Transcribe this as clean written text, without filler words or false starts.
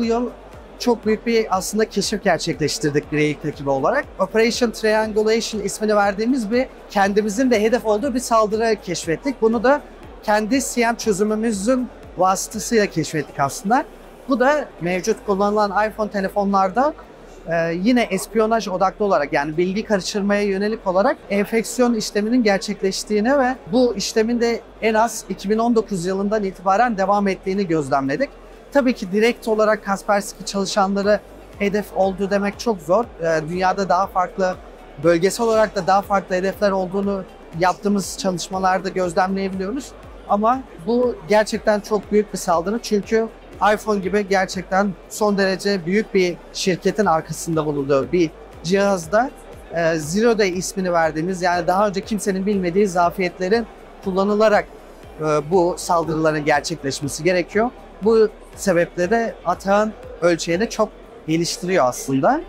bu yıl çok büyük bir aslında keşif gerçekleştirdik bir Bireylik ekibi olarak. Operation Triangulation ismini verdiğimiz bir kendimizin de hedef olduğu bir saldırı keşfettik. Bunu da kendi CM çözümümüzün vasıtasıyla keşfettik aslında. Bu da mevcut kullanılan iPhone telefonlarda yine espiyonaj odaklı olarak, yani bilgi karıştırmaya yönelik olarak enfeksiyon işleminin gerçekleştiğini ve bu işlemin de en az 2019 yılından itibaren devam ettiğini gözlemledik. Tabii ki direkt olarak Kaspersky çalışanları hedef oldu demek çok zor. Dünyada daha farklı, bölgesel olarak da daha farklı hedefler olduğunu yaptığımız çalışmalarda gözlemleyebiliyoruz. Ama bu gerçekten çok büyük bir saldırı, çünkü iPhone gibi gerçekten son derece büyük bir şirketin arkasında bulunduğu bir cihazda Zero Day ismini verdiğimiz, yani daha önce kimsenin bilmediği zafiyetlerin kullanılarak bu saldırıların gerçekleşmesi gerekiyor. Bu sebeple de atağın ölçeğini çok geliştiriyor aslında.